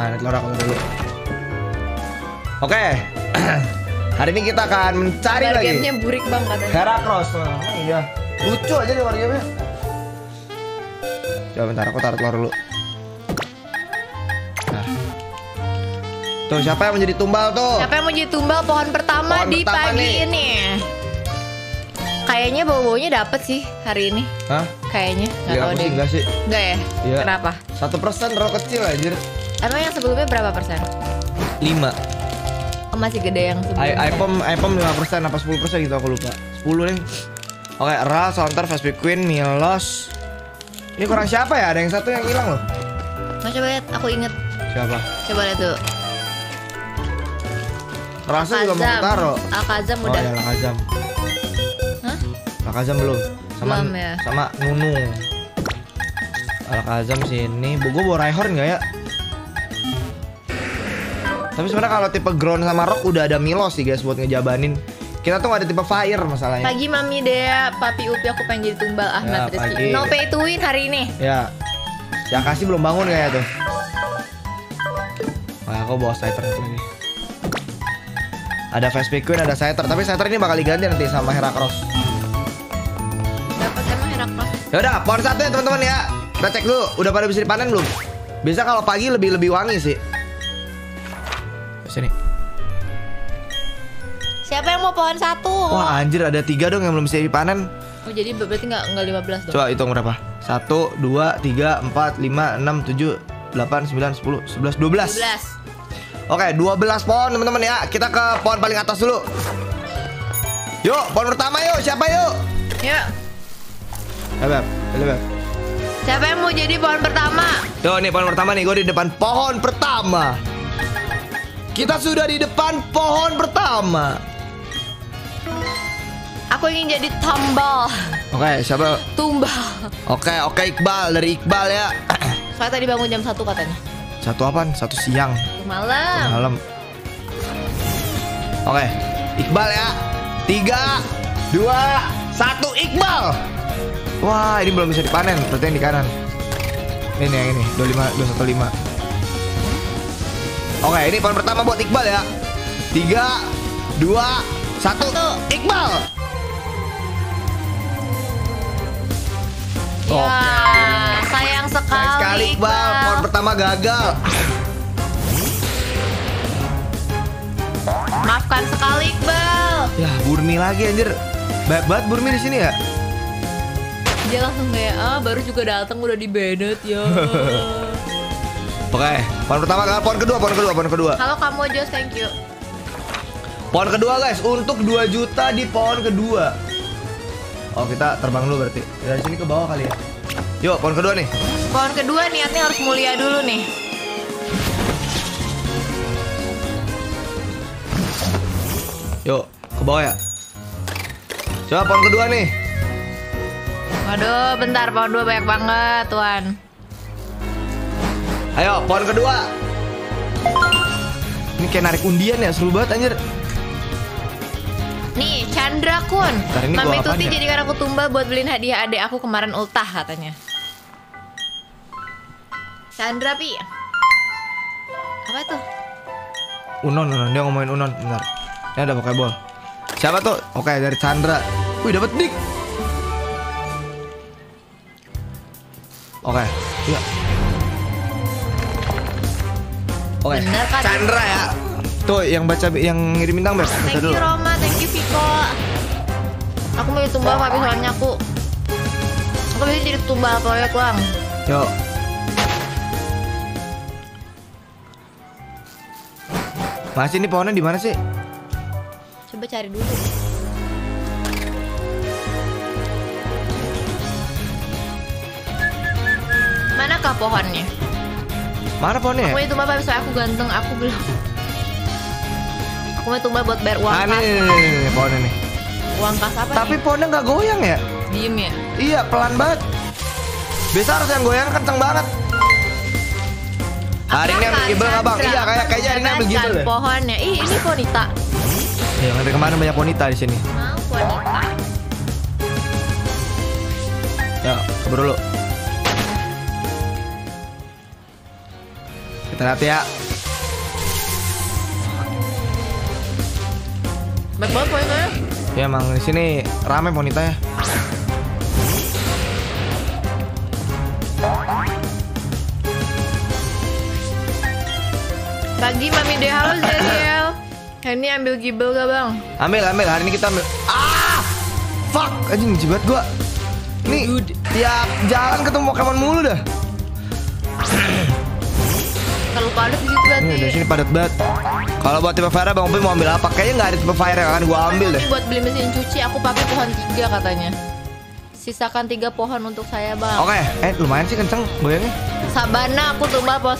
Nah, lihat Laura kamu dulu. Oke. Hari ini kita akan mencari lagi. Wargamenya burik bang katanya. Heracross. Nah, iya. Lucu aja deh wargamenya. Coba bentar, aku taruh telur dulu. Nah. Tuh, siapa yang menjadi tumbal tuh? Siapa yang menjadi tumbal pohon pertama pohon di pertama pagi nih. Ini? Kayaknya bau-baunya dapet sih hari ini. Hah? Kayaknya nggak ya, tahu deh. Enggak sih. Enggak ya? Ya. Kenapa? 1% roh kecil aja. Emang yang sebelumnya berapa persen? 5. Oh, masih gede yang sebelumnya. iPhone 5% apa 10% gitu aku lupa. 10 nih. Oke, Ral, Sonter, Vespiquen, Milos. Ini kurang siapa ya? Ada yang satu yang hilang loh. Nah, coba lihat, aku inget. Siapa? Coba lihat tuh. Rasa juga mau taruh. Alakazam udah. Oh, ya, Alakazam. Alakazam belum sama belum, ya? Sama Nunung. Alakazam sini. Gue bawa Raihorn nggak ya? Tapi sebenarnya kalau tipe ground sama rock udah ada Milos sih guys buat ngejabanin. Kita tuh gak ada tipe fire masalahnya. Pagi mami dea, papi upi aku pengen jadi tumbal Ahmad ya, Rizky. No pay to win hari ini. Ya, yang kasih belum bangun kayak tuh. Wah, aku bawa Scyther ini. Ada Vespiquen, ada Scyther. Tapi Scyther ini bakal diganti nanti sama Heracross. Yaudah, pohon satu ya teman-teman ya. Kita cek dulu, udah pada bisa dipanen belum? Biasa kalau pagi lebih wangi sih. Sini. Siapa yang mau pohon satu? Wah anjir, ada 3 dong yang belum bisa dipanen. Oh jadi berarti nggak 15 dong? Coba hitung berapa? 1, 2, 3, 4, 5, 6, 7, 8, 9, 10, 11, 12. 12. Oke, 12 pohon teman-teman ya. Kita ke pohon paling atas dulu. Yuk, pohon pertama yuk, siapa yuk? Yuk. Beb. Siapa yang mau jadi pohon pertama? Tuh nih pohon pertama nih, gue di depan pohon pertama. Kita sudah di depan pohon pertama. Aku ingin jadi tumbal. Oke, siapa? Tumbal. Oke, Iqbal, dari Iqbal ya. Soalnya tadi bangun jam 1 katanya. 1 apaan? 1 siang. Malam. Oke, Iqbal ya. 3, 2, 1, Iqbal. Wah, ini belum bisa dipanen, berarti yang di kanan. Ini yang ini, 25, 215. Oke, ini pohon pertama buat Iqbal ya. 3, 2, 1, Iqbal. Ya, sayang sekali Iqbal, pohon pertama gagal. Maafkan sekali Iqbal. Ya, Burmi lagi anjir. Banyak banget Burmi di sini ya. Dia langsung kayak, baru juga datang udah di banned ya. Oke, pohon pertama kan, pohon kedua. Halo kamu Jos, thank you. Pohon kedua guys, untuk 2 juta di pohon kedua. Oh, kita terbang dulu berarti. Dari sini ke bawah kali ya. Yuk, pohon kedua nih. Pohon kedua niatnya harus mulia dulu nih. Yuk, ke bawah ya. Coba pohon kedua nih. Aduh, bentar, pohon 2 banyak banget, Tuan. Ayo, pohon kedua. Ini kayak narik undian ya, seru banget anjir. Nih, Chandra kun. Mami Tuti jadikan aku tumbal buat beliin hadiah adik aku kemarin ultah katanya. Chandra pi. Apa tuh? Unon, dia ngomongin Unon, bentar. Ini ada Pokeball. Siapa tuh? Oke, dari Chandra. Wih, dapet dik. Oke, iya. Oke, Chandra ya. Tuh yang ngirim bintang best. Thank you Roma, thank you Vico. Aku mau jadi tumbal tapi soalnya aku bisa jadi tumbal proyek uang. Yuk. Masih ini pohonnya di mana sih? Coba cari dulu. Manakah pohonnya? Mana pohonnya? Aku mau tumbal tapi soalnya aku ganteng, aku belum. Aku mau tumbal buat bayar uang kas. Nih, pohonnya nih. Uang kas apa? Tapi nih? Pohonnya nggak goyang ya? Diem ya? Iya, pelan banget. Biasa harus yang goyang kenceng banget. Hari ini ambil Gible nggak bang? Iya, kayaknya hari ini ambil Gible deh. Pohonnya, ini ponita. Iya, dari kemarin banyak ponita di sini. Mau ponita? Ya, keburu lu. Kita lihat ya. Banyak banget wanitanya. Ya emang di sini ramai wanitanya. Pagi Mami deh, halo Zeriel. Hari ini ambil Gible gak bang? Ambil, ambil. Hari ini kita ambil. Ah, fuck. Anjing jibat gua. Nih, tiap jalan ketemu Pokemon mulu dah. Kalau padat di situ berarti. Nih, di sini padat banget. Kalau buat tipe fire Bang Upi mau ambil apa? Kayaknya nggak ada tipe fire yang akan gua ambil deh. Ini buat beli mesin cuci, aku pakai pohon 3 katanya. Sisakan 3 pohon untuk saya bang. Oke, lumayan sih kenceng goyangnya. Sabana aku tumbal pohon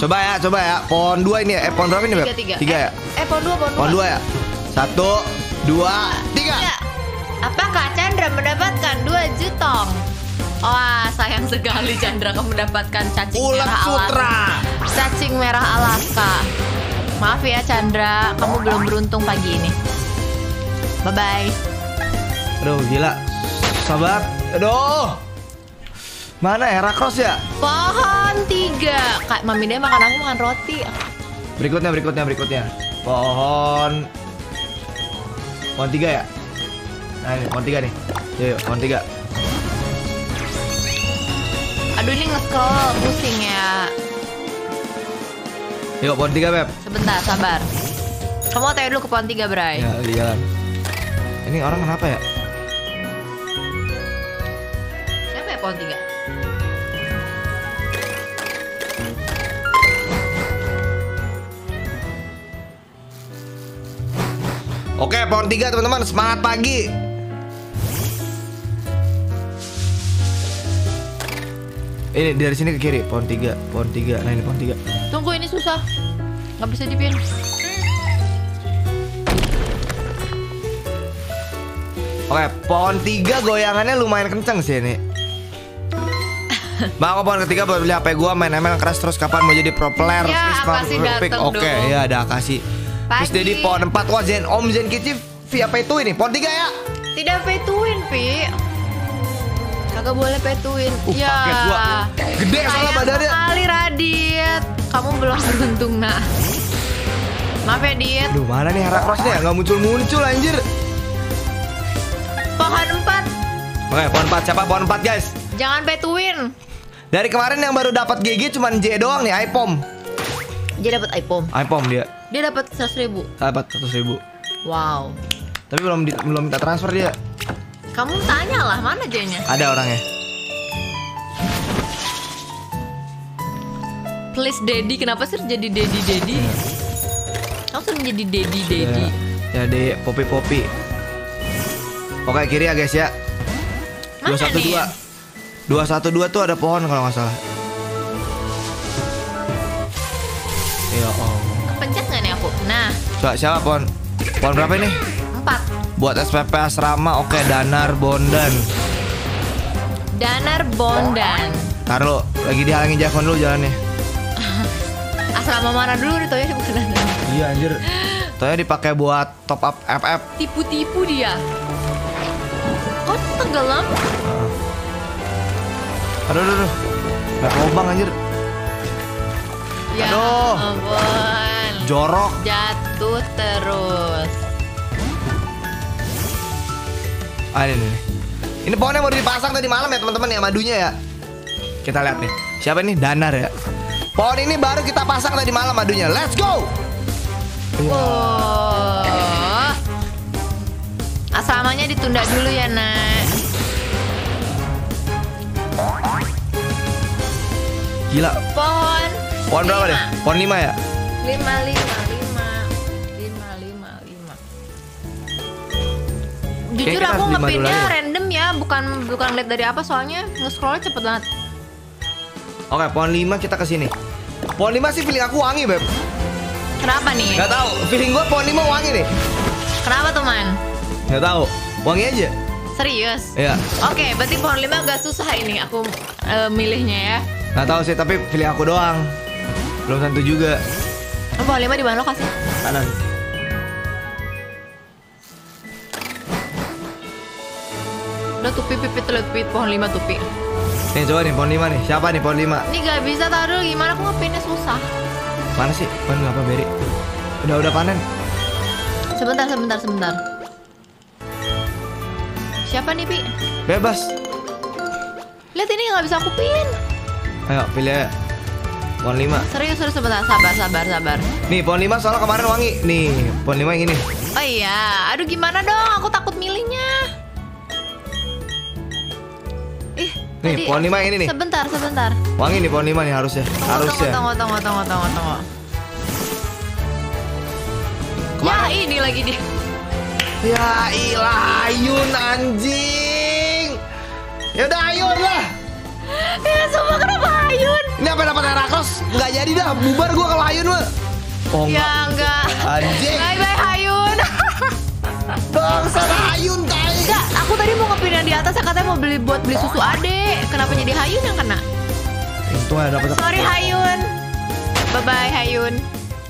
10. Coba ya, pohon 2 ini ya. Pohon berapa ini? 3 ya. Pohon 2 ya. 1, 2, 3. Apakah Chandra mendapatkan 2 jutong? Wah, sayang sekali Chandra kamu mendapatkan cacing merah Putra. Cacing merah Alaska. Maaf ya Chandra, kamu belum beruntung pagi ini. Bye-bye. Aduh, gila. Sabar. Aduh. Mana Heracross ya? Pohon 3. Kak, Mami dia makan aku makan roti. Berikutnya. Pohon 3 ya? Nah, ini pohon 3 nih. Yuk, pohon 3. Aduh, ini nge-scroll, pusing ya. Yuk, pohon 3, Beb. Sebentar, sabar. Kamu mau tanya dulu ke pohon 3, Bray. Ya, di jalan. Ini orang kenapa ya? Siapa ya pohon 3? Oke, pohon 3, teman-teman. Semangat pagi. Ini dari sini ke kiri, pohon 3. Nah, ini pohon 3. Tunggu, ini susah. Nggak bisa dipin. Oke, pohon 3 goyangannya lumayan kenceng sih ini. Bang, pohon ketiga baru beli HP gua, main ML keras terus kapan mau jadi pro player? Ya, kasih dateng dong. Oke, ya ada kasih. Terus jadi pohon 4, wah Zen, Om Zen Kicif via P2 ini, pohon 3 ya? Tidak P2-in, Pi. Kagak boleh petuin. Ya. Gede salah badannya. Kali Radit, kamu belum beruntung nak. Maaf ya Dit. Aduh, mana nih Heracrossnya? Nggak muncul-muncul anjir. Pohon 4. Oke, pohon 4. Siapa pohon 4 guys? Jangan petuin. Dari kemarin yang baru dapat GG cuman J doang nih, iPom. Dia dapat iPom. iPom dia. Dia dapat 100.000. Dapat 100.000. Wow. Tapi belum minta transfer dia. Kamu tanya lah, mana J-nya? Ada orangnya. Please Daddy, kenapa sih jadi Daddy? Kamu sering jadi Daddy. Jadi Poppy. Oke, kiri ya guys ya. Mana 212 tuh ada pohon kalau nggak salah. Ya Allah. Kepencet nggak nih aku? Nah. Siapa pohon? Pohon berapa ini? 4. Buat SPP asrama, oke, Danar Bondan. Taruh lagi dihalangi Javon dulu jalannya. Asrama mana dulu nih, toya dibuka Danar. Iya anjir. Toya dipakai buat top up FF. Tipu-tipu dia. Kok tenggelam? Aduh. Gak lubang anjir. Ya ampun. Jorok. Jatuh terus. Ah, ini pohonnya baru dipasang tadi malam ya teman-teman ya, madunya ya. Kita lihat nih. Siapa ini? Danar ya. Pohon ini baru kita pasang tadi malam madunya. Let's go. Wow. Asamanya ditunda dulu ya, Nak. Gila. Pohon berapa deh? Pohon 5 ya? 5. Jujur aku ngepinnya random ya, bukan lihat dari apa soalnya nge-scroll cepet banget. Oke, pohon 5 kita kesini. Pohon 5 sih feeling aku wangi, Beb. Kenapa nih? Gak tau, feeling gue pohon 5 wangi nih. Kenapa tuh, Man? Gak tau, wangi aja. Serius? Iya. Oke, berarti pohon 5 agak susah ini aku milihnya ya. Gak tau sih, tapi feeling aku doang. Belum tentu juga. Pohon 5 di mana lokasi? Kanan. Udah tupi pohon 5 tupi. Nih coba nih pohon 5 nih. Siapa nih pohon 5? Ini gak bisa taruh dulu, gimana aku ngepinnya semua. susah. Mana sih? Pan nggak apa beri? Udah panen. Sebentar. Siapa nih, Pi? Bebas. Lihat ini nggak bisa aku pin. Ayo pilih. Pohon 5. Serius sebentar, sabar. Nih pohon 5 soalnya kemarin wangi. Nih pohon 5 yang ini. Oh iya, aduh gimana dong? Aku takut milihnya. Ih, nih tadi, pohon 5 yang ini nih. Sebentar. Wangi nih pohon 5 nih harusnya. Tunggu. Ya ini lagi dia. Ya ilah, Hayun anjing. Ya udah Hayun lah. Ya sumpah kenapa Hayun? Ini apa dapat Heracross? Enggak jadi dah, bubar gua kalau Hayun mah. Oh ya, enggak. Anjing. Bye Hayun. Bangsa Hayun tai. Enggak, aku tadi mau kepindahan di atas, katanya mau beli susu Ade. Kenapa jadi Hayun yang kena? Untung ada dapat. Sorry Hayun. Bye Hayun.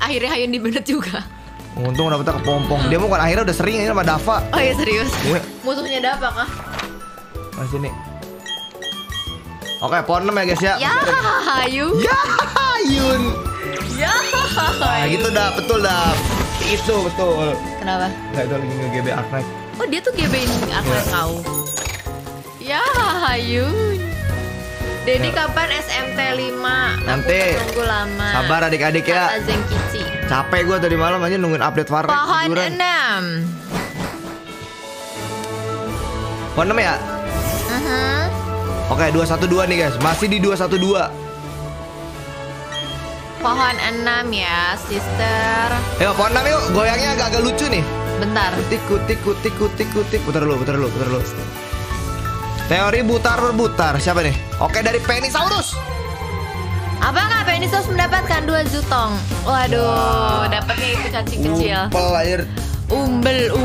Akhirnya Hayun dibenet juga. Untung dapetnya kepompong. Dia bukan akhirnya udah sering ini sama Dava. Oh iya serius. Iya. Musuhnya Dava kah? Nah sini. Oke, pohon 6 ya guys ya. Ya Hayun. Ya Hayun. Ya Hayun. Nah gitu dah, betul dah. Itu betul. Kenapa? Enggak itu lagi nge-GB Arknight. Oh dia tuh GB-in Arknight kau. Ya Hayun. Dedi kapan SMT 5? Nanti. Tunggu lama. Sabar adik-adik ya. Capek gue tadi malam aja nungguin update warnet. Pohon 6. Pohon 6 ya? Oke, 212 nih guys. Masih di 212. Pohon 6 ya, sister. Ayo pohon 6 yuk. Goyangnya agak-agak lucu nih. Bentar. Kutik. Putar dulu. Teori butar-berbutar. Siapa nih? Oke, dari Penisaurus. Apakah Penisaurus mendapatkan 2 jutong? Waduh, dapatnya itu cacing kecil. Umbel.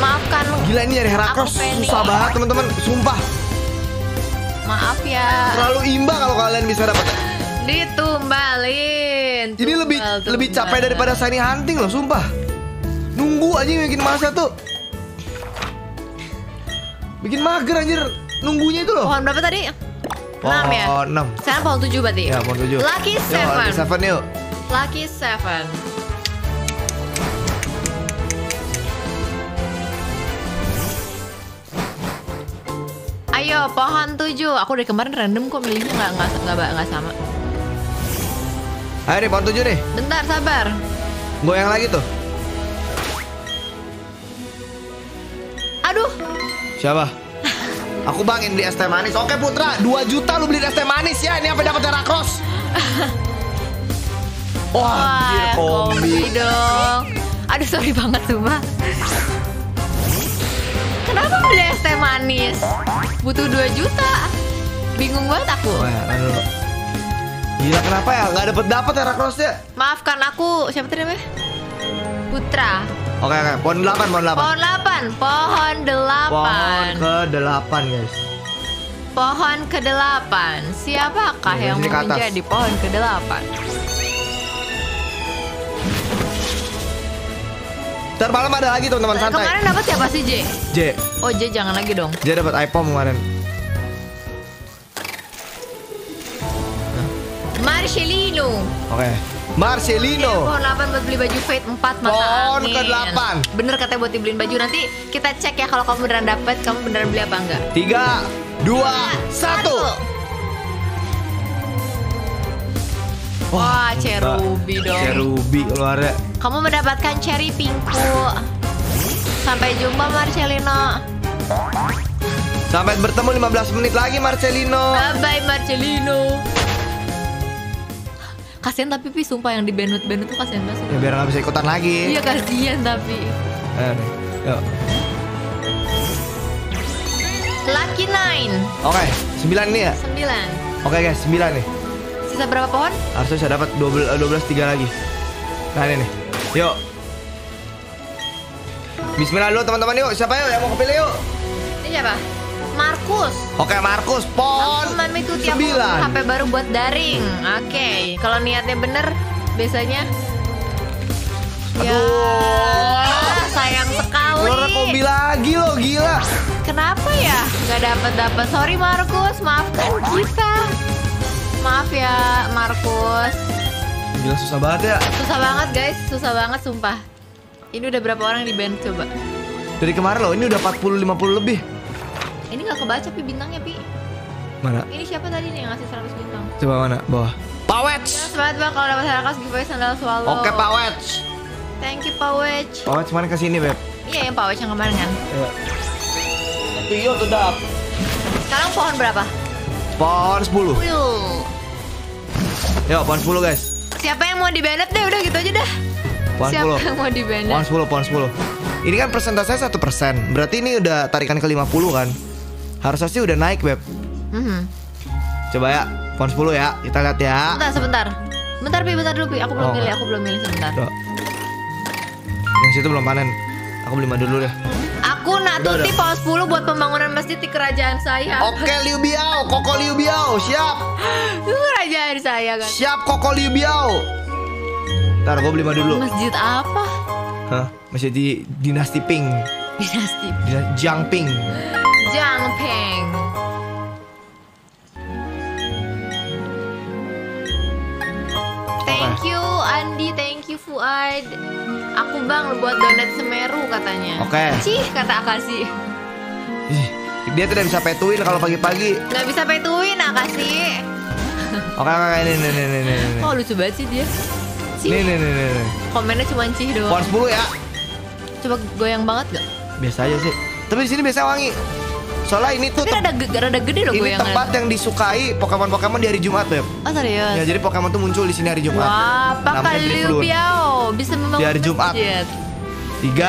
Maafkan. Gila ini dari Heracross susah banget teman-teman, sumpah. Maaf ya. Terlalu imbang kalau kalian bisa dapat. Ditumbalin. Ini lebih capek daripada shiny hunting loh, sumpah. Nunggu aja bikin masa tuh. Bikin mager anjir nunggunya itu loh. Pohon berapa tadi? 6 ya? 6. Sekarang pohon 7 berarti? Ya pohon 7. Lucky 7. Lucky 7 yuk. Lucky 7. Ayo pohon 7. Aku dari kemarin random kok milihnya nggak sama. Ayo nih pohon 7 nih. Bentar sabar. Goyang lagi tuh. Aduh. Siapa? Aku bangin beli es teh manis. Oke Putra, 2 juta lu beli es teh manis ya. Ini apa dapat Heracross? Wah, anjir kombi dong. Aduh sorry banget Tuma. Kenapa beli es teh manis? Butuh 2 juta. Bingung banget aku. Gila kenapa ya? Gak dapet Heracrossnya. Maafkan aku. Siapa tadi namanya? Putra. Oke, Pohon ke-8 guys. Pohon ke-8. Siapakah yang menjadi pohon ke-8? Ntar malam ada lagi teman-teman santai. Kemarin dapat siapa sih J? Oh J jangan lagi dong. J dapat iPhone kemarin. Marcelino. Oke. Marcelino. Pohon 8 buat beli baju Fate 4 mata angin. Pohon ke-8. Bener katanya buat dibeliin baju. Nanti kita cek ya kalau kamu beneran dapet, kamu beneran beli apa enggak. 3, 2, 1. Wah Cherubi dong. Cherubi keluarnya. Kamu mendapatkan cherry pinku. Sampai jumpa Marcelino. Sampai bertemu 15 menit lagi Marcelino. Bye bye Marcelino. Kasian tapi Pi, sumpah yang di benut tuh kasian banget. Ya biar gak bisa ikutan lagi. Iya kasian tapi. Ayo. Lucky 9. Oke, 9 nih ya? 9. Oke guys, 9 nih. Sisa berapa pohon? Harusnya saya dapat 12, 3 lagi. Nah ini nih. Yuk. Bismillah dulu teman-teman yuk. Siapa yuk yang mau kepilih yuk? Ini siapa? Markus. Oke, Markus. Pohon 9. HP baru buat daring. Oke, kalau niatnya bener biasanya. Aduh. Ya, sayang sekali. Keluar kombi lagi loh, gila. Kenapa ya? Gak dapet. Sorry Markus, maafkan kita. maaf ya Markus. Gila susah banget ya. Susah banget guys, susah banget sumpah. Ini udah berapa orang di band coba? Dari kemarin loh, ini udah 40-50 lebih. Ini gak kebaca Pi bintangnya Pi. Mana? Ini siapa tadi nih yang ngasih 100 bintang? Coba mana? Bawah. Powets. Semangat bang kalau dapat Heracross giveaway sandal swallow. Oke Powets. Thank you Powets. Powets kemarin ke sini Beb. Iya yang Powets yang kemarin kan. Iya. Iya tuh dap. Sekarang pohon berapa? Pohon 10. Yo pohon 10 guys. Siapa yang mau di-banned deh udah gitu aja dah. Pohon siapa 10. Yang mau di-banned? Pohon 10, pohon 10. Ini kan persentasenya 1%. Berarti ini udah tarikan ke 50 kan. Harusnya sih udah naik Beb. Coba ya. Pohon 10 ya, kita lihat ya. Sebentar. Bentar Pi, aku belum milih sebentar. Tuh. Yang situ belum panen. Aku beli madu dulu deh. Aku nak tuti pohon 10 buat pembangunan masjid di kerajaan saya. Oke, Liu Biao, Koko Liu Biao, siap. Kerajaan saya kan. Siap Koko Liu Biao. Ntar gue beli madu dulu. Masjid apa? Hah, masjid di Dinasti Ping. Dinasti Jiang Ping. Jiang Ping. Thank you Andi, thank you Fuad. Aku bang buat donat Semeru katanya. Oke. Cih kata Akasi. Dia tidak bisa petuin kalau pagi-pagi. Nggak bisa petuin Akasi. Oke ini. Oh lucu banget sih dia. Cih. Nih. Komennya cuma cih doang. Pohon 10 ya. Coba goyang banget gak? Biasa aja sih. Tapi di sini biasa wangi. Soalnya ini tuh rada gede loh goyangan. Ini tempat yang disukai Pokemon-Pokemon di hari Jumat, Beb. Oh, serius? Ya, jadi Pokemon tuh muncul di sini hari Jumat. Wah, Pak Liu Biao bisa membangun di hari Jumat. 3, 2,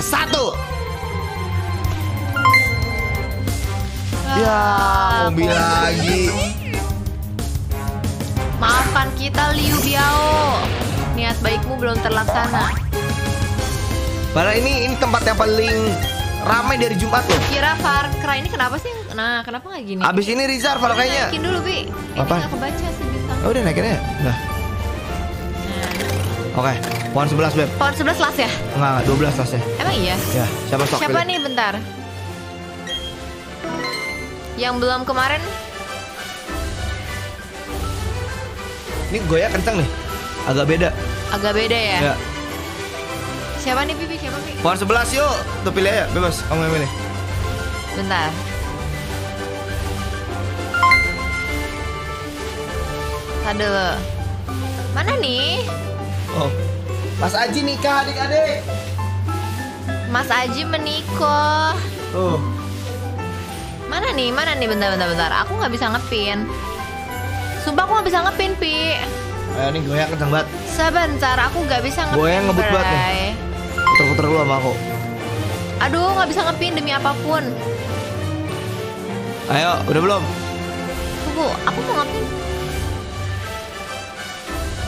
1. Ya, Ombi lagi. Maafkan kita Liu Biao. Niat baikmu belum terlaksana. Padahal ini tempat yang paling ramai dari Jumat loh. Kira Far Cry ini kenapa sih? Nah, kenapa nggak gini? Abis ini Rizar Far Cry-nya. Naikin dulu, Bi. Ini nggak kebaca sih bintang. Oh, udah naikin ya? Udah. Oke, pohon 11, Beb. Pohon 11 las ya? Enggak, 12 las ya. Emang iya? Ya, siapa pilih? Nih bentar? Yang belum kemarin? Ini goya kenceng nih. Agak beda ya? Ya. Siapa nih Bibi? Pohon 11 yuk. Tuh pilih aja, bebas. Kamu yang pilih. Bentar. Aduh. Mana nih? Oh. Mas Aji nikah adik-adik. Mas Aji menikah. Oh. Mana nih? Bentar. Aku nggak bisa ngepin. Sumpah aku nggak bisa ngepin, Pi. Ayo nih goyang kenceng banget. Sebentar, aku nggak bisa ngepin. Goyang ngebut banget nih. Puter-puter lu sama aku. Aduh, nggak bisa ngepin demi apapun. Ayo, udah belum? Tunggu, aku mau ngepin.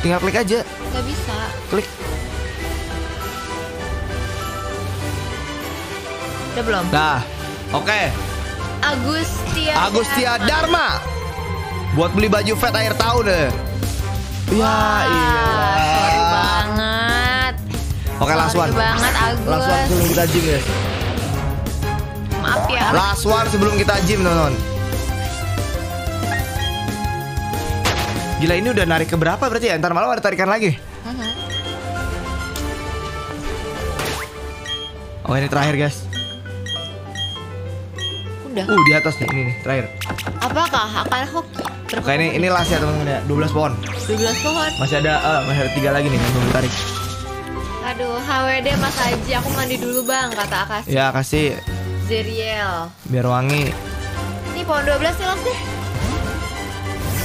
Tinggal klik aja. Nggak bisa. Klik. Udah belum? Nah, oke. Agustia Dharma. Buat beli baju fat akhir tahun deh. Wah, sorry banget. Oke, last one sebelum kita gym guys. Maaf ya. Last one sebelum kita gym teman-teman. Gila ini udah narik ke berapa berarti ya? Ntar malam ada tarikan lagi. Oh ini terakhir guys. Udah. Di atas nih ini nih terakhir. Apakah akan hoki? Oke ini last ya teman-teman ya, 12 pohon. Masih ada 3 lagi nih yang belum ditarik. Aduh, HWD Mas Haji, aku mandi dulu bang, kata Akasi. Ya Akasi. Zeriel. Biar wangi. Ini pohon 12 nih las deh.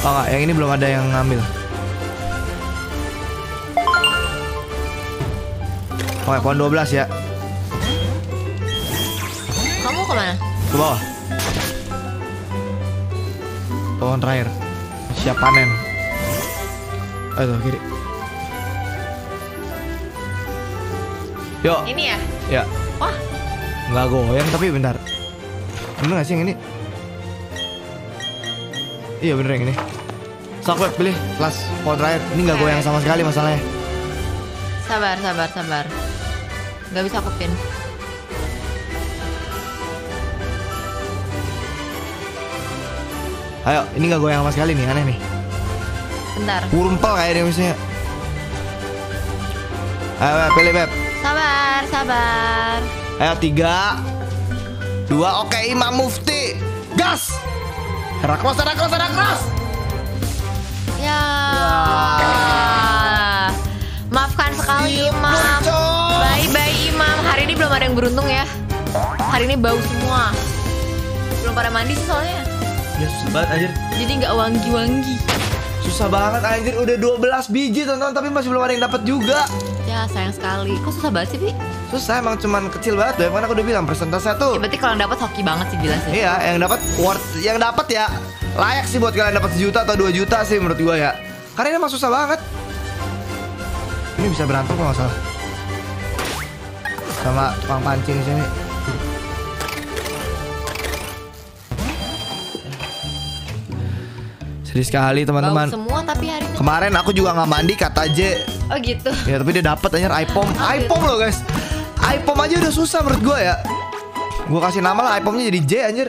Oh enggak, yang ini belum ada yang ngambil. Oke, pohon 12 ya. Kamu kemana? Ke bawah. Pohon terakhir siap panen. Aduh kiri. Yuk. Ini ya? Ya. Wah. Nggak goyang tapi bentar. Bener nggak sih yang ini? Iya bener yang ini. Sakwet pilih kelas pohon terakhir. Ini nggak goyang sama sekali masalahnya. Sabar. Nggak bisa aku pin. Ayo, ini nggak goyang sama sekali nih, aneh nih. Bentar. Kurumpel kayaknya misalnya. Ayo, pilih Beb. Sabar, sabar. Ayo, 3, 2, oke, Imam Mufti. Gas! Heracross, Heracross, Heracross! Ya. Maafkan sekali, Imam. Bye-bye, Imam. Hari ini belum ada yang beruntung ya. Hari ini bau semua. Belum pada mandi sih soalnya. Ya susah banget anjir. Jadi nggak wangi-wangi. Susah banget anjir. Udah 12 biji tonton, tapi masih belum ada yang dapat juga. Ya sayang sekali. Kok susah banget sih Pi? Susah emang cuman kecil banget. Karena aku udah bilang persentase tuh. Ya, berarti kalau yang dapat hoki banget sih jelas. Iya yang dapat worth. Yang dapat ya layak sih buat kalian dapat 1 juta atau 2 juta sih menurut gua ya. Karena ini emang susah banget. Ini bisa berantem kalau nggak salah. Sama tukang pancing di sini. Sedih sekali teman-teman. Kemarin aku juga nggak mandi kata J. Oh gitu. Ya tapi dia dapat anjir iPom. iPom loh guys. iPom aja udah susah menurut gue ya. Gue kasih nama lah iPomnya jadi J anjir.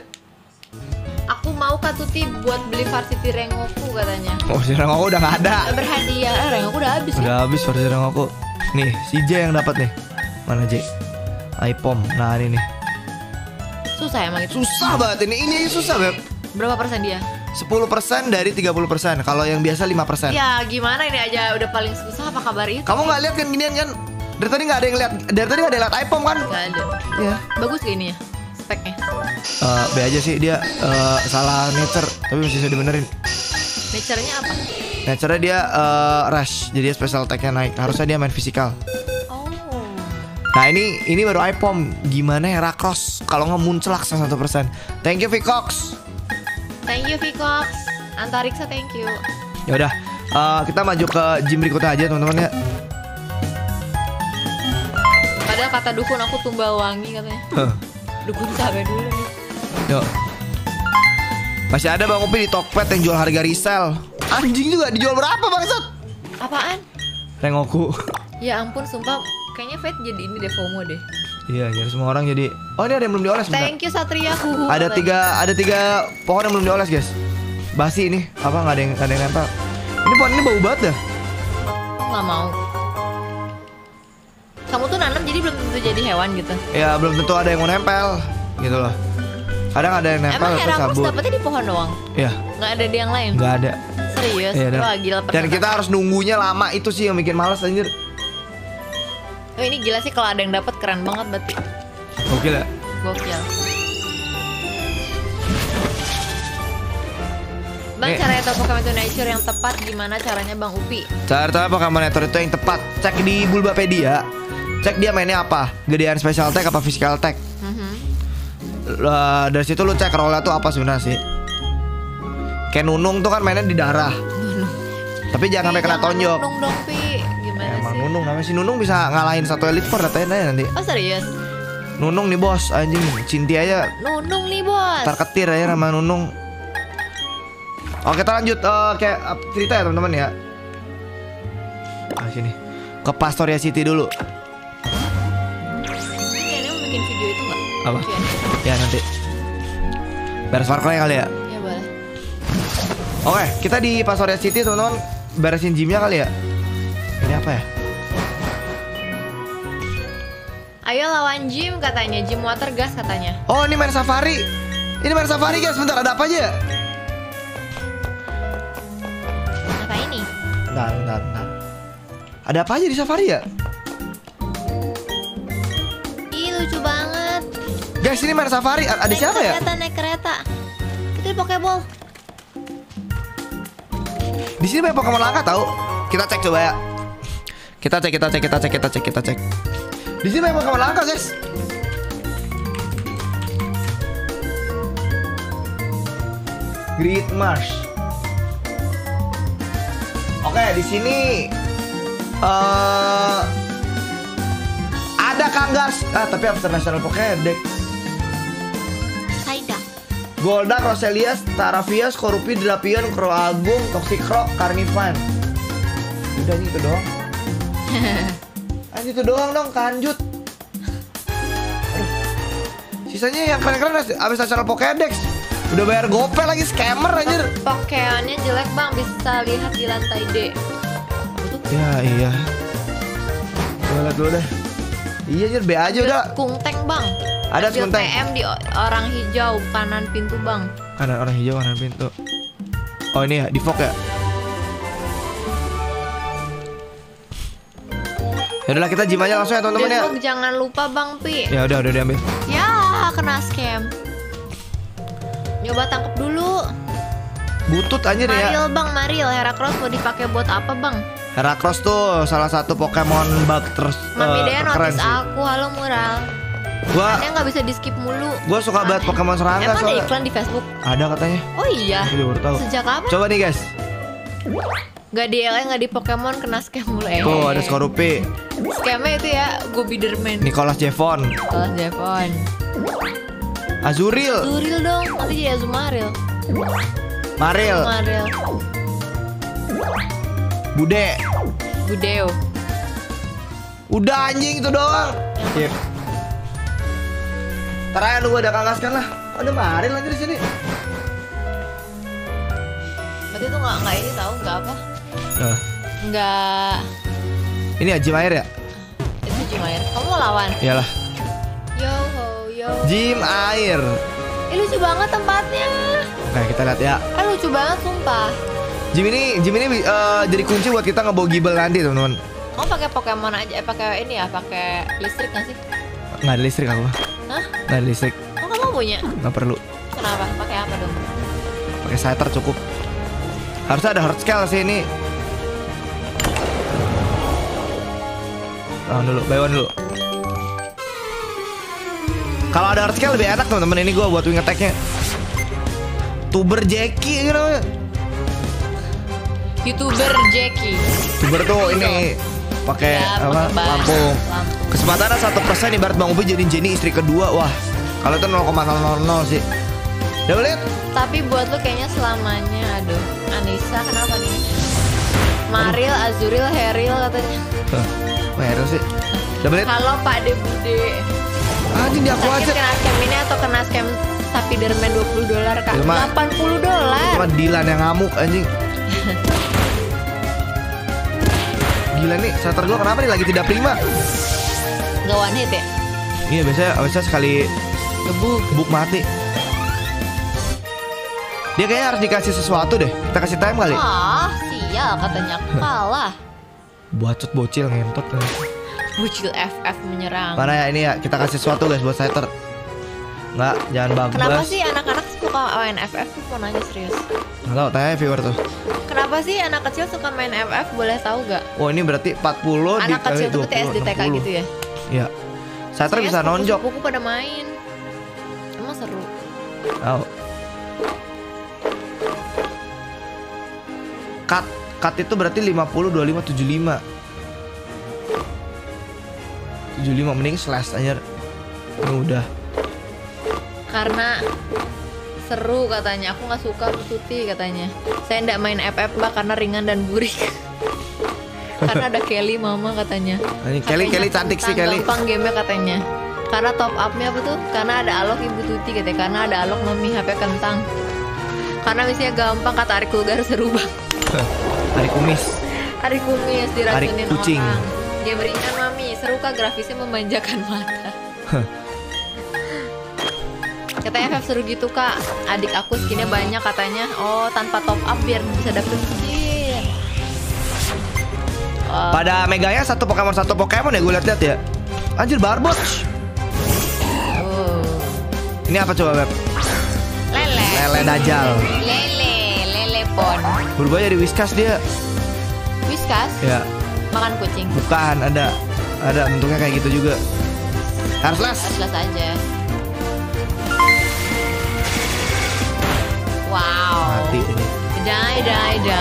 Aku mau Katuti buat beli varsity Rengoku katanya. Oh si Rengoku udah nggak ada. Berhadiah. Rengoku udah habis. Udah habis varsity Rengoku. Nih si J yang dapat nih. Mana J? iPom. Nah ini nih. Susah emang itu. Susah banget ini. Ini susah Beb. Berapa persen dia? 10% dari 30%. Kalau yang biasa 5%. Ya gimana ini aja udah paling susah apa kabar itu? Kamu nggak lihat kan ginian kan? Dari tadi nggak ada yang lihat. Dari tadi nggak ada yang lihat iPhone kan? Nggak ada. Ya. Bagus kayak ini ya speknya. B aja sih dia salah nature tapi masih bisa dibenerin. Nature-nya apa? Nature-nya dia rush jadi special attack-nya naik. Harusnya dia main fisikal. Oh. Nah ini baru iPhone. Gimana ya Heracross? Kalau nggak muncelak 1%. Thank you Vicox. Thank you Vicox, Antariksa thank you. Ya udah, kita maju ke gym berikutnya aja teman-teman ya. Padahal kata dukun aku tumbal wangi katanya. Dukun sabar dulu nih. Yuk. Masih ada Bang Upi di Tokped yang jual harga resell. Anjing juga dijual berapa bangsat? Apaan? Rengoku. Ya ampun sumpah, kayaknya Fate jadi ini deh FOMO deh. Iya, jadi semua orang jadi. Oh ini ada yang belum dioles. Thank you Satria. Ada tiga pohon yang belum dioles guys. Basi ini apa nggak ada yang nempel. Ini pohon ini bau banget dah. Nggak mau. Kamu tuh nanam jadi belum tentu jadi hewan gitu. Ya belum tentu ada yang mau nempel gitu loh. Kadang ada yang nempel. Emang Heracross dapetnya di pohon doang. Iya. Nggak ada di yang lain. Nggak ada. Serius. Iya, wah gila. Dan kita harus nunggunya lama itu sih yang bikin malas anjir. Oh ini gila sih kalau ada yang dapat keren banget berarti. Gokil ya? Gokil. Bang caranya tahu Pokemon Nature yang tepat gimana caranya Bang Upi? Cara tahu Pokemon Nature itu yang tepat. Cek di Bulbapedia. Cek dia mainnya apa? Gedean special attack apa physical attack? Dari situ lu cek role-nya tuh apa sebenarnya sih? Kayak Nunung tuh kan mainnya di darah. Tapi jangan sampai kena tonjok. Nunung dong Pi. Emang Nunung namanya si Nunung bisa ngalahin satu Elite Four katanya nanti. Oh serius? Nunung nih bos anjing. Cinti aja Nunung nih bos. Terketir aja nama Nunung. Oke kita lanjut kayak cerita ya teman-teman ya. Nah sini ke Pastoria City dulu. Ini mau bikin video itu gak? Apa? Ya nanti beres Farclay kali ya? Ya boleh. Oke kita di Pastoria City teman-teman. Beresin gymnya kali ya? Ini apa ya? Ayo lawan gym katanya. Gym water gas katanya. Oh ini main safari. Ini main safari guys. Bentar ada apa aja? Apa ini? Bentar. Ada apa aja di safari ya? Ih lucu banget guys ini main safari. Ada naik siapa kereta, ya? Naik kereta. Itu Pokeball. Di sini banyak Pokemon langka tau. Kita cek coba ya. Kita cek. Di sini memang Pokemon langka, guys. Great Marsh. Oke, di sini ada Kangas. Tapi International Pokédex. Saida. Golda, Roselias, Taravias, Korupi, Drapion, Croagum, Toxicroak, Carnivine. Udah nih itu doang. Anjir itu doang dong, kanjut. Sisanya yang keren-keren abis nasional Pokédex. Udah bayar gopay lagi, scammer anjir. Pakaiannya jelek bang, bisa lihat di lantai D. Ya iya. Gue liat dulu deh. Iya anjir, B aja udah. Kungteng bang. Ada kungteng. PM di orang hijau, kanan pintu bang. Kanan orang hijau, kanan pintu. Oh ini ya, di Vogue ya. Yaudah kita gym aja langsung ya teman-teman ya. Jangan lupa Bang Pi. Ya udah diambil. Ya kena scam. Nyoba tangkap dulu. Butut anjir ya. Marill Bang, Marill. Heracross mau dipakai buat apa Bang? Heracross tuh salah satu Pokemon bug terus. Mami Dea notis aku, halo Mural. Gua katanya nggak bisa di skip mulu. Gua suka banget Pokemon serangga. Emang ada iklan di Facebook? Ada katanya. Oh iya. Sejak kapan? Coba nih guys. Gak di LA, gak di Pokemon, kena scam mulu. Tuh ada Scorupi. Scamnya itu ya, gue Biderman Nicholas Jevon Azurill dong, nanti jadi Azumarill Marill Budeo Udah anjing, itu doang. Sip. Terakhir gue ada kangaskan lah. Ada Marill lagi di sini. Berarti tuh gak ini tau, gak apa Enggak. Ini ya gym air ya? Itu gym air. Kamu mau lawan? Iyalah. Yo ho yo. Gym air. Ih lucu banget tempatnya. Nah kita lihat ya. Eh lucu banget sumpah. Gym ini jadi kunci buat kita ngebawa Gible nanti teman-teman. Kamu pakai Pokemon aja? Pakai ini ya? Pakai listrik nggak sih? Nggak ada listrik aku. Hah? Nggak ada listrik. Oh, kamu punya? Nggak perlu. Kenapa? Pakai apa dong? Pakai Scyther cukup. Harusnya ada hard scale sih ini. Lawan dulu, bayuan dulu. Kalau ada hard scale lebih enak teman-teman. Ini gue buat wing attack-nya. Tuber Jackie gitu. Youtuber Jackie. Tuber tuh ini pakai ya, apa? Lampu. Kesempatannya 1% ibarat Bang Upi jadi Jenny istri kedua. Wah, kalau itu 0,000 sih. Udah lihat? Tapi buat lu kayaknya selamanya. Aduh, Anissa kenapa nih? Marill, Azurill, Heril katanya. Merah sih. Halo Pak De Bude. Anjing dia kuat. Kena scam ini atau kena scam Spiderman $20 Kak? $80. Cuma Dilan yang ngamuk anjing. Gila nih, starter gua kenapa nih lagi tidak prima? Gak one hit ya? Iya, biasanya sekali gebuk mati. Dia kayaknya harus dikasih sesuatu deh. Kita kasih time kali. Ah, sial katanya kalah. Bacot bocil ngentot. Bocil FF menyerang. Mana ya ini ya, kita kasih sesuatu guys buat Scyther. Enggak, jangan bagus. Kenapa sih anak-anak suka main FF? Mau nanya serius. Enggak, tanya viewer tuh. Kenapa sih anak kecil suka main FF? Boleh tahu gak? Oh, ini berarti 40 anak kecil tuh TSD TK gitu ya? Iya. Scyther bisa nonjok. Buku pada main. Emang seru. Tahu. Cut itu berarti 50, 25, 75 75, mending slash aja. Udah. Karena seru katanya, aku gak suka Suti katanya. Saya ndak main FF mbak karena ringan dan burik. Karena ada Kelly mama katanya. Kelly cantik sih Kelly. Gampang game katanya. Karena top up-nya apa tuh? Karena ada Alok ibu Tuti katanya. Karena ada Alok mami HP kentang. Karena misalnya gampang kata Ari Kulgar seru bang. Ari Kumis diracunin orang. Dia berikan mami. Seru kah grafisnya memanjakan mata. Katanya FF seru gitu kak. Adik aku skinnya banyak katanya. Oh tanpa top up biar bisa dapet skin. Pada meganya satu Pokemon ya gue liat ya. Anjir barbot. Ini apa coba Beb? Lele Dajjal. Lele pon. Berubah jadi Whiskas dia. Whiskas? Ya. Makan kucing. Bukan, ada bentuknya kayak gitu juga. Harus les aja. Wow. Mati ini. Die.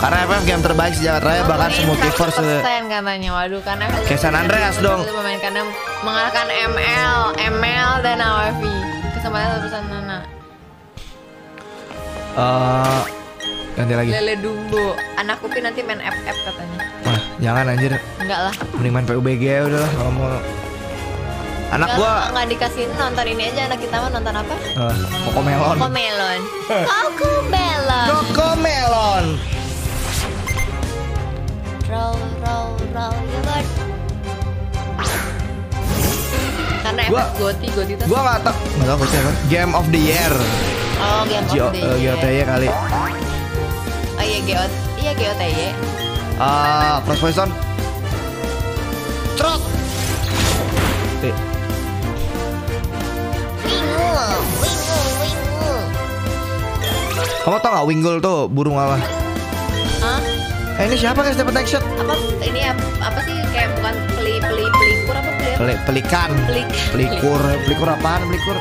Karena FF game terbaik sejarah raya bahkan semultiverse. 100% katanya. Waduh, kan FF. Kayak San Andreas dong. Memainkannya mengalahkan ML dan AoV. Kesempatan terusan Nana. Ganti lagi Lele Dumbo. Anak Upi nanti main FF katanya. Wah jangan anjir. Enggak lah. Mending main PUBG udahlah. Kalau mau Anak gak, gua nggak dikasih nonton ini aja. Anak kita mau nonton apa? Kokomelon. Kokomelon. Kokomelon. Kokomelon. Roll, roll, roll your boat. Karena efek goti tuh. Gua nggak tahu. Nggak tahu siapa. Game of the year. Oh, game of the year. GOTY kali. Oh iya GOT. Iya GOTY. Ah, Frost Poison. Trot. Wingull, Wingull, Wingull. Kamu tau gak Wingull tuh burung apa? Hah? Ini siapa guys dapat action? Apa ini apa sih kayak bukan pelikur apa pelikan? Pelikur apaan? Pelikur.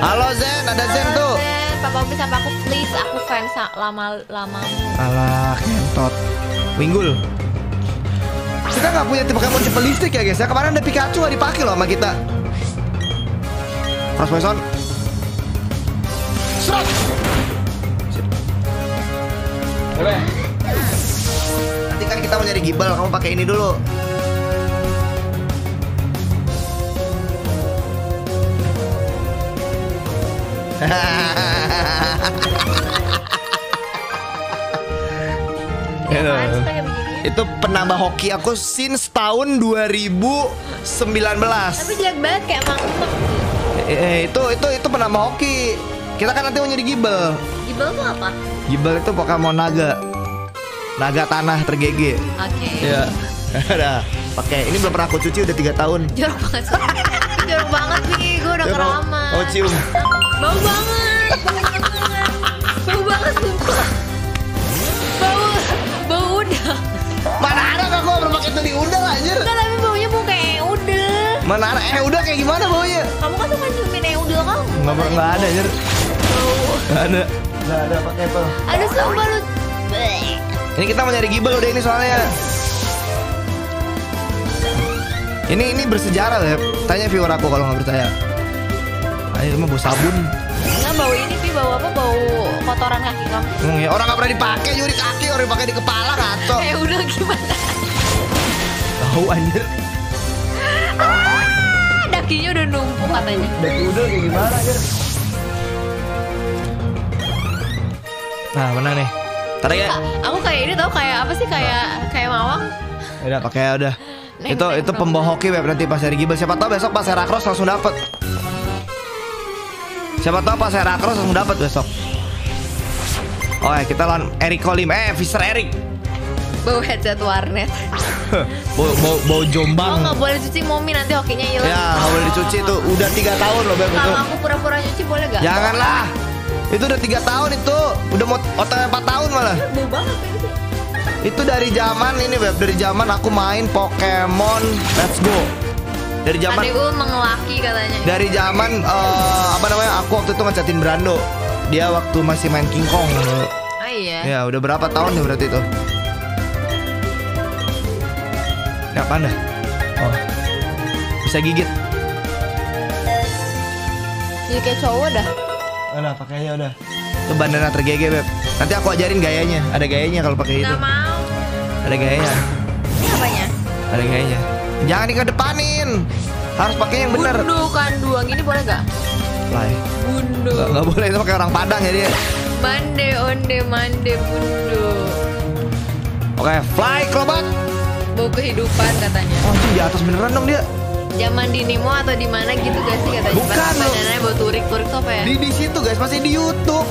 Halo Zen, ada Zen tuh. Zen, Papa Opi sama aku please, aku fans lamamu. Alah, kentot. Wingull. Kita nggak punya tipe Pokemon cepat listrik ya guys ya. Kemarin ada Pikachu nggak dipakai loh sama kita. Frost Poison. Serot. Boleh. Nanti kan kita mau nyari Gible, kamu pakai ini dulu. Itu penambah hoki aku since tahun 2019. Tapi jelek banget kayak mangkuk. Itu penambah hoki. Kita kan nanti mau jadi Gible. Gible itu apa? Gible itu Pokemon naga. Naga tanah tergege. Oke. Ya. Udah. Pakai. Ini belum pernah aku cuci udah 3 tahun. Jorok banget. Jorok banget nih, gue udah keramas. Oh, cium. Bau banget. Bau banget sumpah. Bau udah. Mana ada aku berpakaian tadi udel aja. Enggak, tapi baunya bau kayak udel. Mana ada udel kayak gimana baunya? Kamu kan suka nyiumin udel kamu. Enggak ada aja. Enggak ada pakai apa. Aduh sumpah lu. Ini kita mau nyari Gible udah ini soalnya. Ini bersejarah ya. Tanya viewer aku kalau nggak percaya. Ayo cuma bau sabun. Enggak bau ini Pi, bau apa? Bau kotoran kaki kamu. Ya, orang nggak pernah dipakai nyuri kaki, orang dipakai di kepala kacau. Eh udah gimana? Tahu anjir. Ah, dakinya udah numpuk katanya. Daki udah kayak gimana anjir? Nah, mana nih? Tadi ya. Aku kayak ini tau kayak apa sih kayak mawang. Ya udah pakai udah. Itu pembohoki web nanti pas hari Gible. Siapa tahu besok pas Heracross langsung dapet. Siapa tahu pas Heracross langsung dapat besok. Oh ya, kita lawan Eric Kolim. Fisher Eric. Bau headset warnet. bau jombang. Oh nggak boleh cuci momi nanti hokinya hilang. Ya nggak boleh dicuci tuh. Udah 3 tahun loh beb. Kalau aku pura-pura cuci boleh gak? Janganlah. Itu udah 3 tahun itu. Udah mau otaknya 4 tahun malah. Bau banget itu. Itu dari zaman ini beb. Dari zaman aku main Pokemon Let's Go. Dari zaman adekku mengelaki katanya. Dari zaman apa namanya? Aku waktu itu ngecatin Brando. Dia waktu masih main King Kong. Oh iya. Ya, udah berapa tahun ya berarti itu? Ya apaan dah? Oh. Bisa gigit. Jadi kayak cowok dah. Udah pakainya udah. Itu bandana tergege, Beb. Nanti aku ajarin gayanya. Ada gayanya kalau pakai itu. Enggak mau. Ada gayanya. Ini apanya? Ada gayanya. Jangan dikedepanin. Harus pakai yang benar. Bundukan doang ini boleh gak? Boleh. Bundu. Gak boleh itu pakai orang Padang ya dia. Mande onde mande bundu. Oke, fly Crobat. Bau kehidupan katanya. Oh, di atas beneran dong dia. Zaman di Nemo atau di mana gitu guys sih katanya. Bukan. Badannya bau turik apa ya? Di situ guys, masih di YouTube.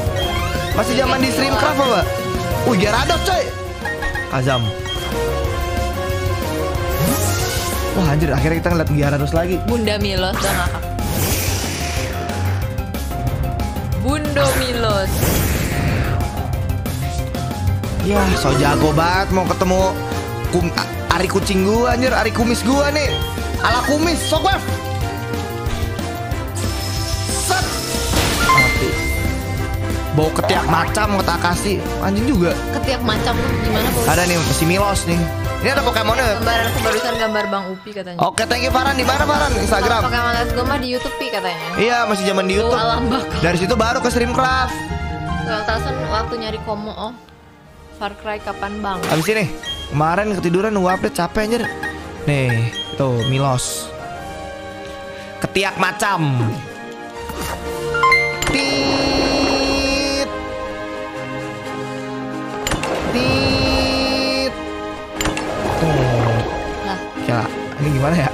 Masih zaman di Streamcraft apa? Gyarados coy. Alakazam. Wah anjir, akhirnya kita ngeliat Gyarados lagi. Bunda Milos dong kakak. Bunda Milos. Ya, so jago banget mau ketemu Ari Kucing gua anjir, Ari Kumis gua nih. Ala Kumis, sokwef. Set. Mati. Bau ketiak macam kata kasih. Anjing juga. Ketiak macam tuh gimana bau? Ada nih, si Milos nih. Ini ada Pokemonnya. Gambaran aku barusan gambar Bang Upi katanya. Oke, thank you Farhan. Di mana Farhan? Instagram. Pokemon Let's Go mah di YouTube Pi katanya. Iya, masih zaman di YouTube. Dari situ baru ke Streamcraft. Alasan waktu nyari Komo. Oh. Far Cry kapan Bang? Abis ini. Kemarin ketiduran nunggu update capek anjir. Nih, tuh Milos. Ketiak macam. Tit. Tit. Nah. Ya, ini gimana ya?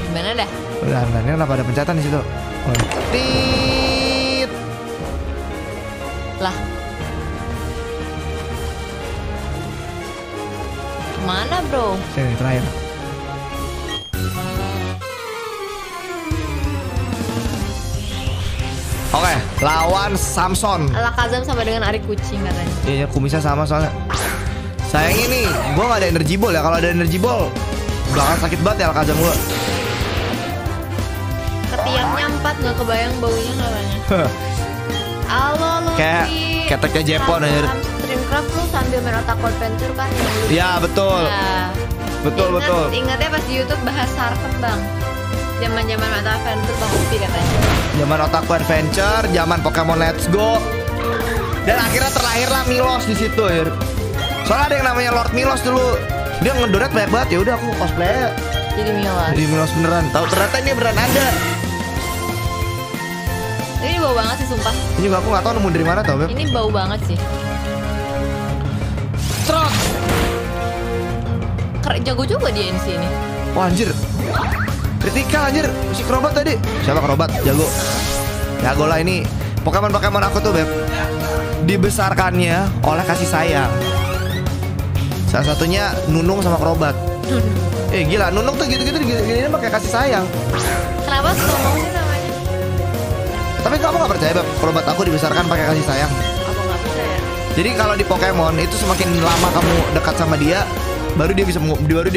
Gimana dah? Udah, ini kenapa ada pencatan di situ? Oh. Tit. Lah. Kemana, bro? Sini, terakhir. Oke, lawan Samson. Alakazam sama dengan Ari Kucing katanya. Iya, kumisnya sama soalnya. Sayang ini, gue gak ada energy ball ya. Kalau ada energy ball, bakal sakit banget ya Alakazam gue. Ketiaknya 4, gak kebayang baunya namanya. Halo, Lucy. Kayak keteknya Jepon aja. Streamcraft lu sambil main Otak Adventure kan? Iya, betul. Ya. Betul. Ingatnya pas di YouTube bahas Sar Kembang. Zaman-zaman Otaku Adventure Bang Upi katanya. Zaman Otaku Adventure, zaman Pokemon Let's Go. Dan akhirnya terlahirlah Milos di situ. Soalnya ada yang namanya Lord Milos dulu. Dia ngedoret banyak banget, ya udah aku cosplay jadi Milos. Jadi Milos beneran. Tahu ternyata ini beneran ada. Ini bau banget sih sumpah. Ini aku nggak tahu nemu dari mana tau. Ini bau banget sih. Trot. Jago juga dia di sini. Wah anjir. Kritikal anjir, si Crobat tadi. Siapa Crobat? Jago. Jago lah ini. Pokemon-Pokemon aku tuh, Beb, dibesarkannya oleh kasih sayang. Salah satunya Nunung sama Crobat. Gila, Nunung tuh gitu-gitu gini-gini pakai kasih sayang. Kenapa sih namanya? Tapi kamu gak percaya, Beb, Crobat aku dibesarkan pakai kasih sayang? Aku gak percaya. Jadi kalau di Pokemon itu semakin lama kamu dekat sama dia, baru dia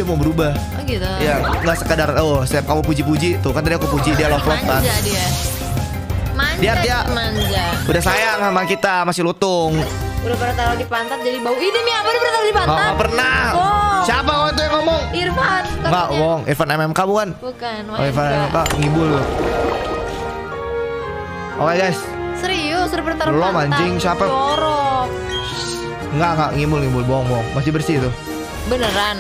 mau berubah. Oh gitu. Ya, nggak sekedar oh setiap kamu puji-puji tuh kan tadi aku puji dia love kan. Manja dia. Udah sayang sama kita masih lutung. Udah pernah taruh di pantat jadi bau ini nih apa udah pernah taruh di pantat? Oh, pernah. Wow. Siapa kau itu yang ngomong? Irfan. Enggak, Wong. Irfan MMK bukan? Bukan. Oh, Irfan MMK ngibul. Oke, guys. Serius udah pernah taruh pantat? Lo anjing siapa? Jorok. Enggak ngibul bohong. Masih bersih itu. Beneran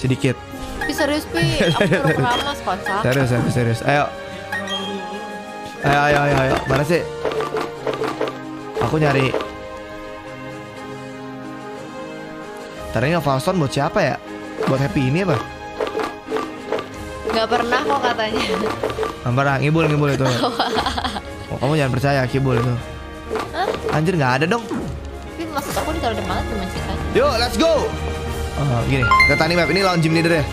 sedikit. Tapi serius Pi, aku turun ramas kocak. Serius. Ayo. Mana sih? Aku nyari. Tadinya Falston buat siapa ya? Buat Happy ini apa? Gak pernah kok katanya. Gak pernah, ngibul itu. Oh, kamu jangan percaya ngibul itu. Hah? Anjir gak ada dong. Tapi maksud aku ditaruh di mana temen sih kan? Yuk, let's go. Oh, gini, kita tani map ini lawan gym leader ya.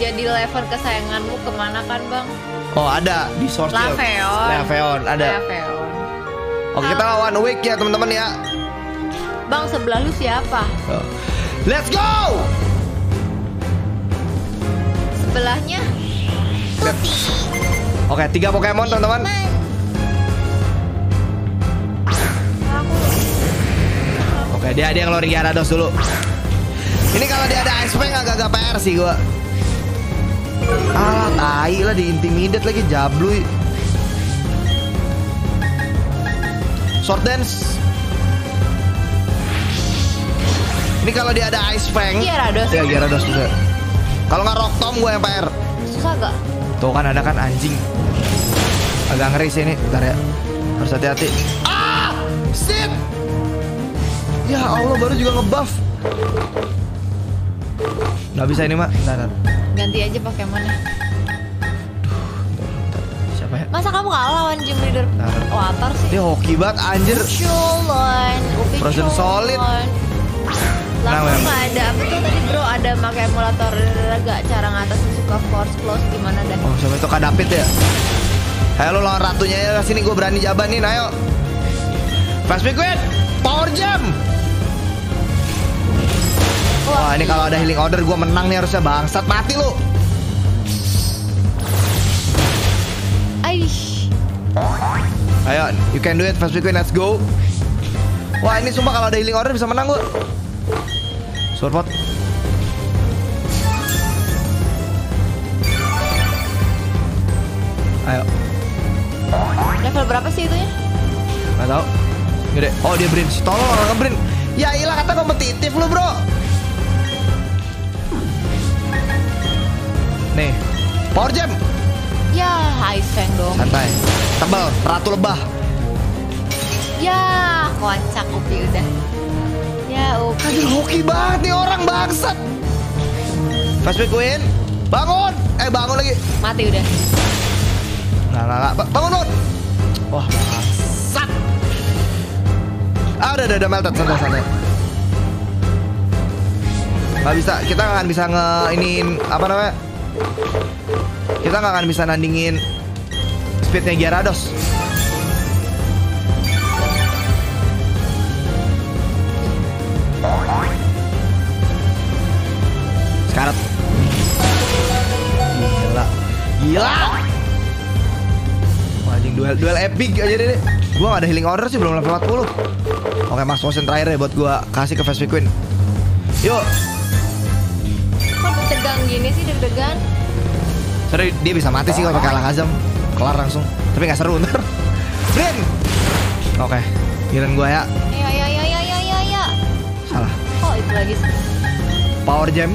Jadi level kesayanganmu kemana kan bang? Oh ada di source Laveon ada. Laveon. Oke kita lawan Wick ya teman-teman ya. Bang sebelah lu siapa? Oh. Let's go. Sebelahnya Tuti. Oke 3 Pokemon teman-teman. Dia ngeluarin Gyarados dulu. Ini kalau dia ada SP agak-agak PR sih gua. Ah, tai lah diintimidate lagi jabluy. Short dance. Ini kalau dia ada Ice Fang. Gyarados. Ya Gyarados juga. Kalau nggak Rock Tom gua yang PR. Susah gak? Tuh kan ada kan anjing. Agak ngeri sih ini. Bentar ya. Harus hati-hati. Ah! Sip. Ya Allah baru juga ngebuff. Gak bisa ini mak. Bentar. Ganti aja Pokemonnya. Siapa ya? Masa kamu kalah lawan gym leader water sih? Dia hoki banget anjir. Frozen solid. Lalu gak ada apa tuh tadi bro ada pakai emulator agak cara ngatasin suka force close gimana dah? Oh siapa itu Kak David ya? Ayo lo lawan ratunya ya sini gue berani jabanin ayo. Vespiquen Power Jam. Wah ini kalau ada healing order gue menang nih harusnya bangsat mati lu. Aish. Ayo, you can do it Vespiquen, let's go. Wah ini sumpah kalau ada healing order bisa menang gue. Surpot. Ayo. Level berapa sih itunya? Gak tau. Gede. Oh dia Brin, si tolong orang nge-Brin. Ya ilah kata kompetitif lu bro. nih. Power Jam. Ya, High Fang dong. Santai. Tebel, ratu lebah. Ya, kocak Upi udah. Ya, Upi. Aduh, hoki banget nih orang bangsat. Vespiquen, bangun. Eh, bangun lagi. Mati udah. Lah, bangun, Nun. Wah, bangsat. Ah, udah melted, santai. Gak bisa, kita gak akan bisa ngeinin apa namanya? Kita gak akan bisa nandingin speednya Gyarados. Sekarat. Gila. Wah, anjing duel epic aja deh. Gua gak ada healing order sih, belum level 40. Oke, Mas Motion terakhir ya buat gua kasih ke Vespiquen. Yuk. Kok tegang gini sih, deg-degan? Sorry, dia bisa mati sih kalau pakai Alakazam. Kelar langsung. Tapi gak seru ntar. Blin. Oke, giliran gua ya. Ya. Salah. Kok itu lagi sih? Power Jam.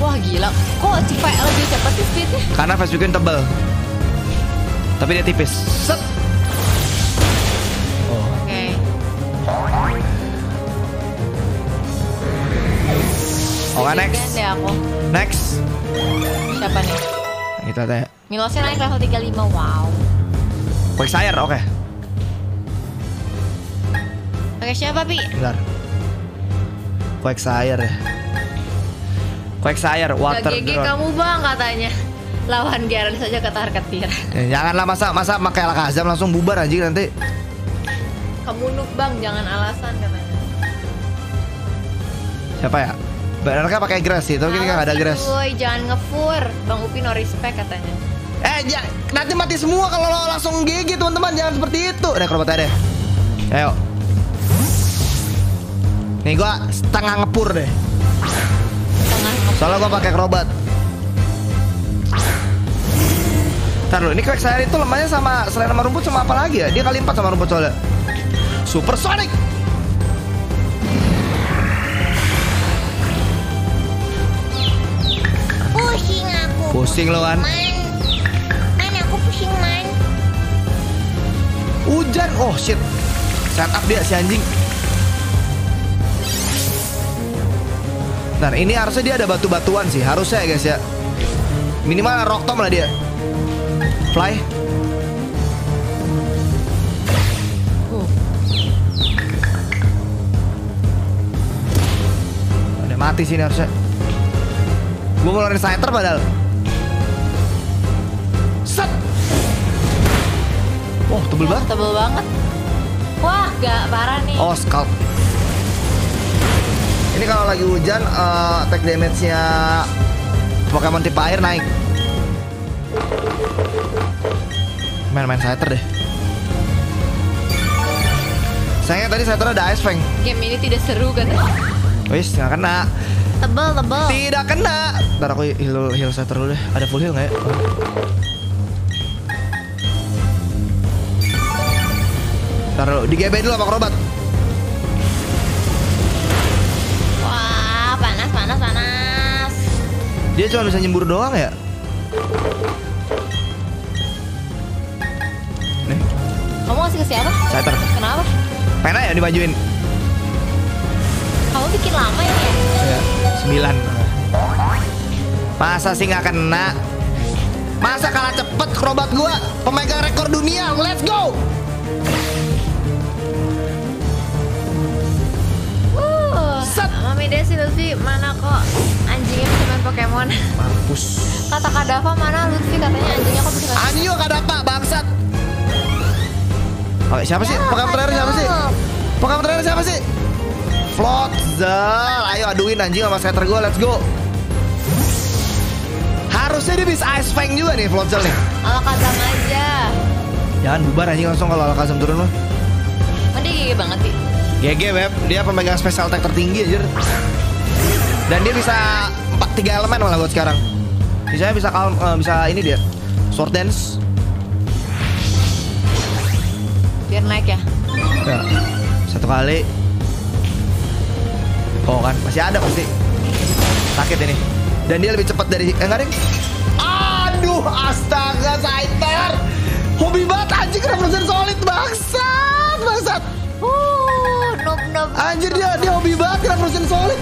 Wah, gila. Kok cepet lebih cepat sih speednya? Karena Vespiquen tebel. Tapi dia tipis. Set. Oke, next. Siapa nih? Kita teh. Milosnya naik level 35. Wow. Quicksire, oke. Oke, siapa, Pi? Bentar. Quicksire ya. Quicksire water. GG kamu, Bang, katanya. Lawan Gyarados saja ketar-ketir. Ya, janganlah masa pakai Alakazam langsung bubar anjing nanti. Kamu nuk, Bang, jangan alasan katanya. Siapa ya? Bener kan pakai grass sih, tapi ini nggak ada grass. Woi, jangan ngefur, Bang Upi no respect katanya. Nanti mati semua kalau lo langsung GG teman-teman, jangan seperti itu. Udah Crobat deh. Ayo. Nih gua setengah ngepur deh. Soalnya gua pakai Crobat. Ntar dulu, ini Quicksire itu lemahnya sama selain sama rumput sama apa lagi ya? Dia kali 4 sama rumput soalnya. Super Sonic. Pusing lo kan? Man, aku pusing man. Hujan, oh shit. Set up dia si anjing. Nah ini harusnya dia ada batu-batuan sih, harusnya ya guys ya. Minimal rock tom lah dia. Fly. Udah mati sih ini harusnya. Gue mau ngeluarin Scyther padahal. Set. Wah, tebel banget. Tebel banget. Wah, gak parah nih. Oh, scalp. Ini kalau lagi hujan, attack damage-nya Pokemon tipe air naik. Main-main Scyther deh. Sayangnya tadi Scyther ada Ice Fang. Game ini tidak seru katanya. Wis, gak kena. Tebel. Tidak kena. Ntar aku heal Scyther dulu deh. Ada full heal gak ya? Taruh di GB dulu sama Crobat. Wah, panas. Dia cuma bisa nyembur doang ya? Nih. Kamu ngasih ke siapa? Scyther. Kenapa? Pena ya dimajuin. Kamu bikin lama ini ya? 9. Masa sih gak kena? Masa kalah cepet Crobat gua? Pemegang rekor dunia, let's go! Mami Desi Lutfi mana kok anjingnya bisa main Pokemon? Markus. Kata Kak Dava mana Lutfi katanya anjingnya kok bisa main Pokemon? Anjingnya Kak Dava bangsat. Oke, siapa sih? Pokemon terakhir siapa sih? Flotzel. Ayo aduin anjing sama skater gue, let's go. Harusnya dia bisa Ice Fang juga nih Flotzel nih. Alakazam aja. Jangan bubar anjing langsung kalau Alakazam turun lo. Mending gigi banget sih. GG Web, dia pemegang special attack tertinggi anjir. Dan dia bisa 3 elemen malah buat sekarang. Misalnya bisa calm, bisa ini dia. Sword Dance. Biar naik ya. Ya. 1 kali. Oh kan, masih ada pasti. Sakit ini. Dan dia lebih cepat dari Engaring. Aduh, astaga, Scyther. Hobi banget anjing, represent solid, bangsat, bangsat. Anjir, dia hobi banget represent solid.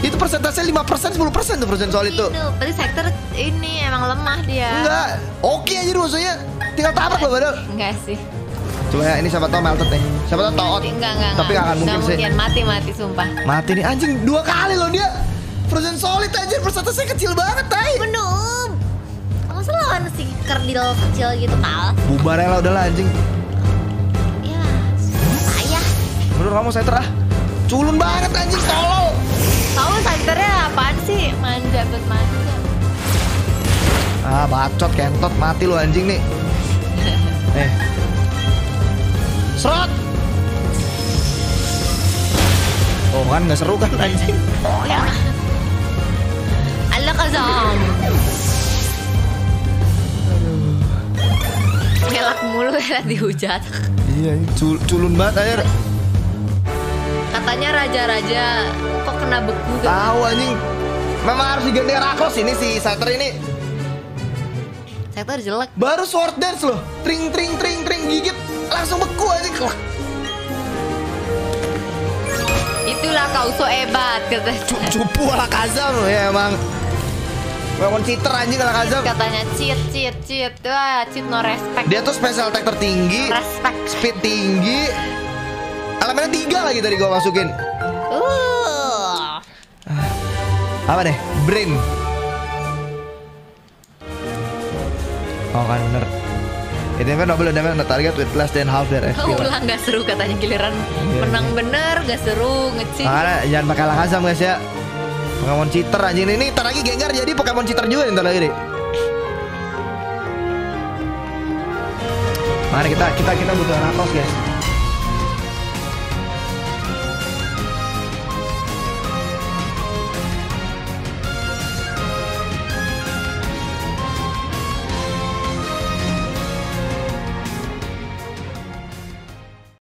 Itu persentasenya 5%, 10% tuh persen solid tuh. Berarti sektor ini emang lemah dia. Enggak, oke aja dulu maksudnya. Tinggal tabrak loh padahal. Enggak sih. Cuma ya, ini siapa tau melted nih. Siapa tau taut. Tapi gak akan mungkin sih. Mati sumpah. Mati nih anjing, 2 kali loh dia. Persen solid anjir, persentasenya kecil banget, tai. Benum. Kamu selalu kan si kerdil kecil gitu, pal. Bubarnya lah udahlah anjing. Ya, payah. Menurut kamu saya terah. Culun banget anjing, tolol. Tahu Scythernya apaan sih? Manja bet manja. Ah, bacot kentot mati lu anjing nih. Eh. Serot. Oh, kan enggak seru kan anjing. Oh ya. Alakazam. Aduh. Gelak mulu ya dihujat. Iya, culun banget air. Katanya raja-raja kok kena beku gitu. Tahu anjing. Memang harus diganti Heracross ini si Scyther ini. Scyther jelek. Baru sword dance loh. Tring tring tring tring gigit langsung beku anjing. Itulah kau so hebat kata. Cupu Alakazam loh ya emang. Memang cheater anjing Alakazam. Katanya cheat. Wah, cheat no respect. Dia tuh special attack tertinggi. Respect. Speed tinggi. Elemennya 3 lagi tadi gua masukin. Apa deh? Brain. Oh kan bener. It even double damage on target with less than half their HP. Ulang gak seru katanya giliran menang bener gak seru ngecing. Nah, jangan pakai Alakazam guys ya. Pokemon cheater anjing ini ntar lagi Gengar jadi Pokemon cheater juga ntar lagi deh. Mari kita butuh Heracross guys.